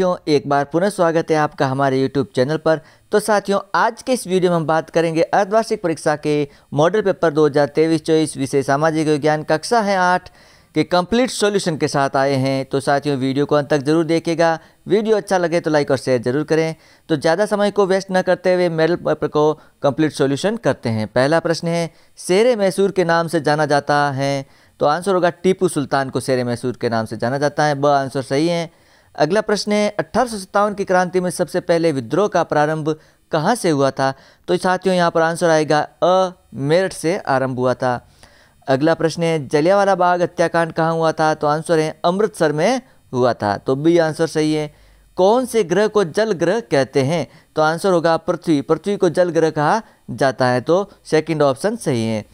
एक बार पुनः स्वागत है आपका हमारे YouTube चैनल पर। तो साथियों, आज के इस वीडियो में हम बात करेंगे अर्धवार्षिक परीक्षा के मॉडल पेपर 2023-24 विषय सामाजिक विज्ञान कक्षा है 8 के कंप्लीट सॉल्यूशन के साथ आए हैं। तो साथियों, वीडियो को अंत तक जरूर देखिएगा। वीडियो अच्छा लगे तो लाइक और शेयर जरूर करें। तो ज़्यादा समय को वेस्ट न करते हुए मॉडल पेपर को कंप्लीट सॉल्यूशन करते हैं। पहला प्रश्न है, शेर मैसूर के नाम से जाना जाता है, तो आंसर होगा टीपू सुल्तान को शेर मैसूर के नाम से जाना जाता है। ब आंसर सही है। अगला प्रश्न है, 1857 की क्रांति में सबसे पहले विद्रोह का प्रारंभ कहाँ से हुआ था, तो साथियों यहाँ पर आंसर आएगा अ, मेरठ से आरंभ हुआ था। अगला प्रश्न है, जलियावाला बाग हत्याकांड कहाँ हुआ था, तो आंसर है अमृतसर में हुआ था, तो बी आंसर सही है। कौन से ग्रह को जल ग्रह कहते हैं, तो आंसर होगा पृथ्वी, पृथ्वी को जल ग्रह कहा जाता है, तो सेकेंड ऑप्शन सही है।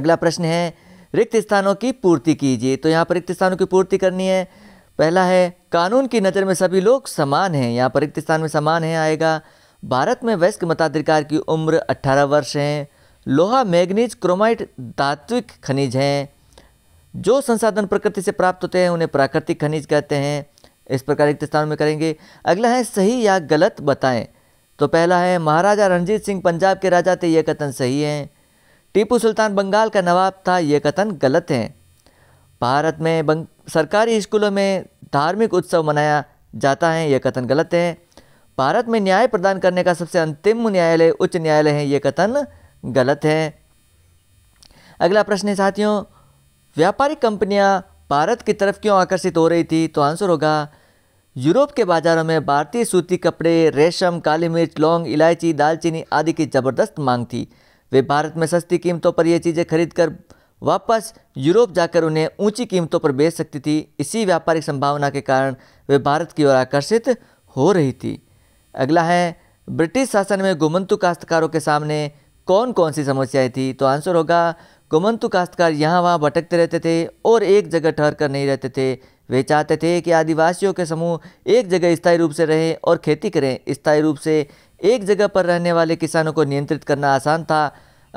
अगला प्रश्न है, रिक्त स्थानों की पूर्ति कीजिए, तो यहाँ पर रिक्त स्थानों की पूर्ति करनी है। पहला है, कानून की नज़र में सभी लोग समान हैं, यहाँ पर रिक्त स्थान में समान है आएगा। भारत में वयस्क मताधिकार की उम्र 18 वर्ष है। लोहा, मैग्नीज, क्रोमाइट धात्विक खनिज हैं। जो संसाधन प्रकृति से प्राप्त होते हैं उन्हें प्राकृतिक खनिज कहते हैं। इस प्रकार रिक्त स्थान में करेंगे। अगला है, सही या गलत बताएं, तो पहला है, महाराजा रणजीत सिंह पंजाब के राजा थे, यह कथन सही है। टीपू सुल्तान बंगाल का नवाब था, यह कथन गलत है। भारत में सरकारी स्कूलों में धार्मिक उत्सव मनाया जाता है, यह कथन गलत है। भारत में न्याय प्रदान करने का सबसे अंतिम न्यायालय उच्च न्यायालय है, यह कथन गलत है। अगला प्रश्न है साथियों, व्यापारिक कंपनियां भारत की तरफ क्यों आकर्षित हो रही थी, तो आंसर होगा यूरोप के बाज़ारों में भारतीय सूती कपड़े, रेशम, काली मिर्च, लौंग, इलायची, दालचीनी आदि की ज़बरदस्त मांग थी। वे भारत में सस्ती कीमतों पर ये चीज़ें खरीदकर वापस यूरोप जाकर उन्हें ऊंची कीमतों पर बेच सकती थी। इसी व्यापारिक संभावना के कारण वे भारत की ओर आकर्षित हो रही थी। अगला है, ब्रिटिश शासन में घुमंतू काश्तकारों के सामने कौन कौन सी समस्याएं थी, तो आंसर होगा घुमंतू काश्तकार यहाँ वहाँ भटकते रहते थे और एक जगह ठहर कर नहीं रहते थे। वे चाहते थे कि आदिवासियों के समूह एक जगह स्थायी रूप से रहें और खेती करें। स्थायी रूप से एक जगह पर रहने वाले किसानों को नियंत्रित करना आसान था।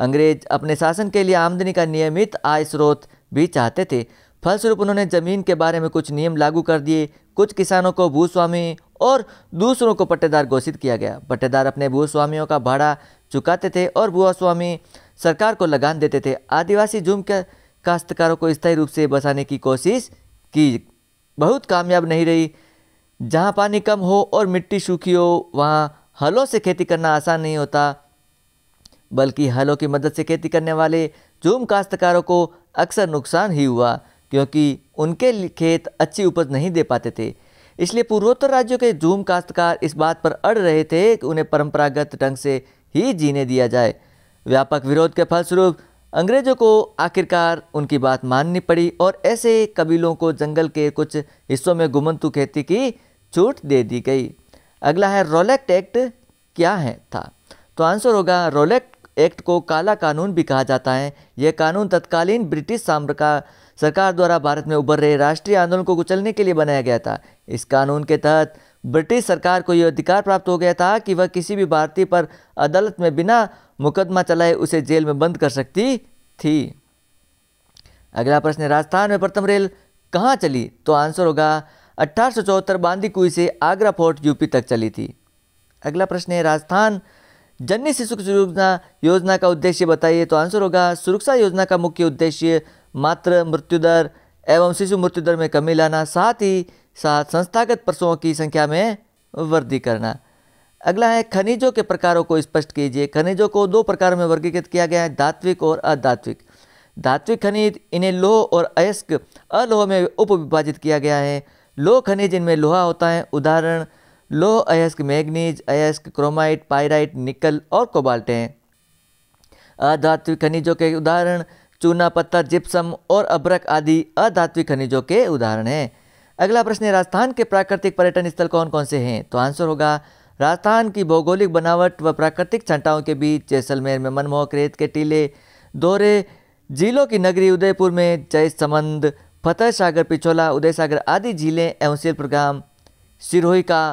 अंग्रेज अपने शासन के लिए आमदनी का नियमित आय स्रोत भी चाहते थे। फलस्वरूप उन्होंने ज़मीन के बारे में कुछ नियम लागू कर दिए। कुछ किसानों को भूस्वामी और दूसरों को पट्टेदार घोषित किया गया। पट्टेदार अपने भूस्वामियों का भाड़ा चुकाते थे और भूस्वामी सरकार को लगान देते थे। आदिवासी झूम के काश्तकारों को स्थायी रूप से बसाने की कोशिश की, बहुत कामयाब नहीं रही। जहाँ पानी कम हो और मिट्टी सूखी हो वहाँ हलों से खेती करना आसान नहीं होता, बल्कि हलों की मदद से खेती करने वाले झूम काश्तकारों को अक्सर नुकसान ही हुआ, क्योंकि उनके खेत अच्छी उपज नहीं दे पाते थे। इसलिए पूर्वोत्तर राज्यों के झूम काश्तकार इस बात पर अड़ रहे थे कि उन्हें परंपरागत ढंग से ही जीने दिया जाए। व्यापक विरोध के फलस्वरूप अंग्रेजों को आखिरकार उनकी बात माननी पड़ी और ऐसे कबीलों को जंगल के कुछ हिस्सों में घुमंतू खेती की छूट दे दी गई। अगला है, रोलेट एक्ट क्या है था, तो आंसर होगा रोलेट एक्ट को काला कानून भी कहा जाता है। यह कानून तत्कालीन ब्रिटिश सरकार द्वारा भारत में उभर रहे राष्ट्रीय आंदोलन को कुचलने के लिए बनाया गया था। इस कानून के तहत ब्रिटिश सरकार को यह अधिकार प्राप्त हो गया था कि वह किसी भी भारतीय पर अदालत में बिना मुकदमा चलाए उसे जेल में बंद कर सकती थी। अगला प्रश्न, राजस्थान में प्रथम रेल कहाँ चली, तो आंसर होगा 1874 बांदीकुई से आगरा फोर्ट यूपी तक चली थी। अगला प्रश्न है, राजस्थान जननी शिशु सुरक्षा योजना का उद्देश्य बताइए, तो आंसर होगा सुरक्षा योजना का मुख्य उद्देश्य मातृ मृत्युदर एवं शिशु मृत्युदर में कमी लाना, साथ ही साथ संस्थागत प्रसवों की संख्या में वृद्धि करना। अगला है, खनिजों के प्रकारों को स्पष्ट कीजिए। खनिजों को दो प्रकारों में वर्गीकृत किया गया है, धात्विक और अधात्विक। धात्विक खनिज, इन्हें लोह और अयस्क अलोह में उपविभाजित किया गया है। लोह खनिज, इनमें लोहा होता है। उदाहरण, लोह अयस्क मैग्नीज, अयस्क क्रोमाइट, पाइराइट, निकल और कोबाल्ट हैं। अधात्विक खनिजों के उदाहरण, चूना, पत्थर, जिप्सम और अभ्रक आदि अधात्विक खनिजों के उदाहरण हैं। अगला प्रश्न है, राजस्थान के प्राकृतिक पर्यटन स्थल कौन कौन से हैं, तो आंसर होगा राजस्थान की भौगोलिक बनावट व प्राकृतिक छंटाओं के बीच जैसलमेर में मनमोहक रेत के टीले, दोहरे झीलों की नगरी उदयपुर में जयसमंद, फतेह सागर, पिछौला, उदयसागर आदि झीलें एवं शिल्पग्राम। सिरोही का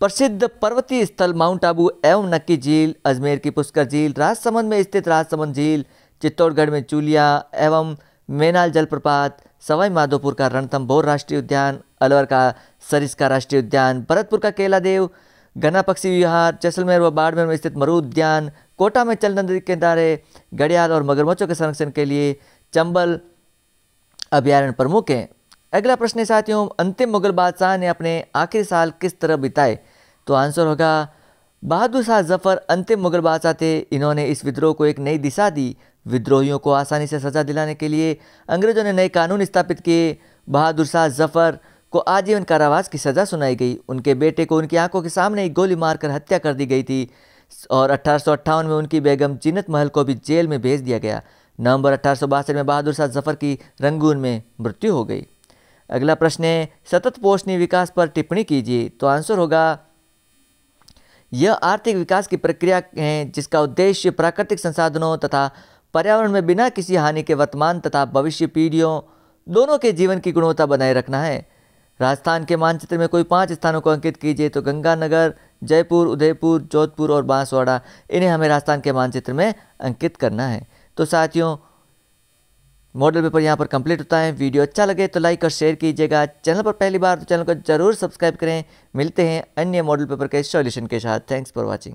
प्रसिद्ध पर्वतीय स्थल माउंट आबू एवं नक्की झील, अजमेर की पुष्कर झील, राजसमंद में स्थित राजसमंद झील, चित्तौड़गढ़ में चूलिया एवं मेनाल जलप्रपात, सवाई माधोपुर का रणथंभौर राष्ट्रीय उद्यान, अलवर का सरिस्का राष्ट्रीय उद्यान, भरतपुर का केला देव घना पक्षी विहार, जैसलमेर व बाड़मेर में स्थित मरु उद्यान, कोटा में चल नदी के किनारे घड़ियाल और मगरमच्छों के संरक्षण के लिए चंबल अभयारण्य प्रमुख हैं। अगला प्रश्न है साथियों, अंतिम मुगल बादशाह ने अपने आखिरी साल किस तरह बिताए? तो आंसर होगा बहादुर शाह जफ़र अंतिम मुगल बादशाह थे। इन्होंने इस विद्रोह को एक नई दिशा दी। विद्रोहियों को आसानी से सजा दिलाने के लिए अंग्रेजों ने नए कानून स्थापित किए। बहादुर शाह जफ़र को आजीवन कारावास की सज़ा सुनाई गई। उनके बेटे को उनकी आंखों के सामने ही गोली मारकर हत्या कर दी गई थी और 1858 में उनकी बेगम जिनत महल को भी जेल में भेज दिया गया। नवंबर 1862 में बहादुर शाह जफ़र की रंगून में मृत्यु हो गई। अगला प्रश्न है, सतत पोषणीय विकास पर टिप्पणी कीजिए। तो आंसर होगा, यह आर्थिक विकास की प्रक्रिया है जिसका उद्देश्य प्राकृतिक संसाधनों तथा पर्यावरण में बिना किसी हानि के वर्तमान तथा भविष्य पीढ़ियों दोनों के जीवन की गुणवत्ता बनाए रखना है। राजस्थान के मानचित्र में कोई 5 स्थानों को अंकित कीजिए। तो गंगानगर, जयपुर, उदयपुर, जोधपुर और बांसवाड़ा, इन्हें हमें राजस्थान के मानचित्र में अंकित करना है। तो साथियों, मॉडल पेपर यहाँ पर कंप्लीट होता है। वीडियो अच्छा लगे तो लाइक और शेयर कीजिएगा। चैनल पर पहली बार तो चैनल को जरूर सब्सक्राइब करें। मिलते हैं अन्य मॉडल पेपर के सॉल्यूशन के साथ। Thanks for watching.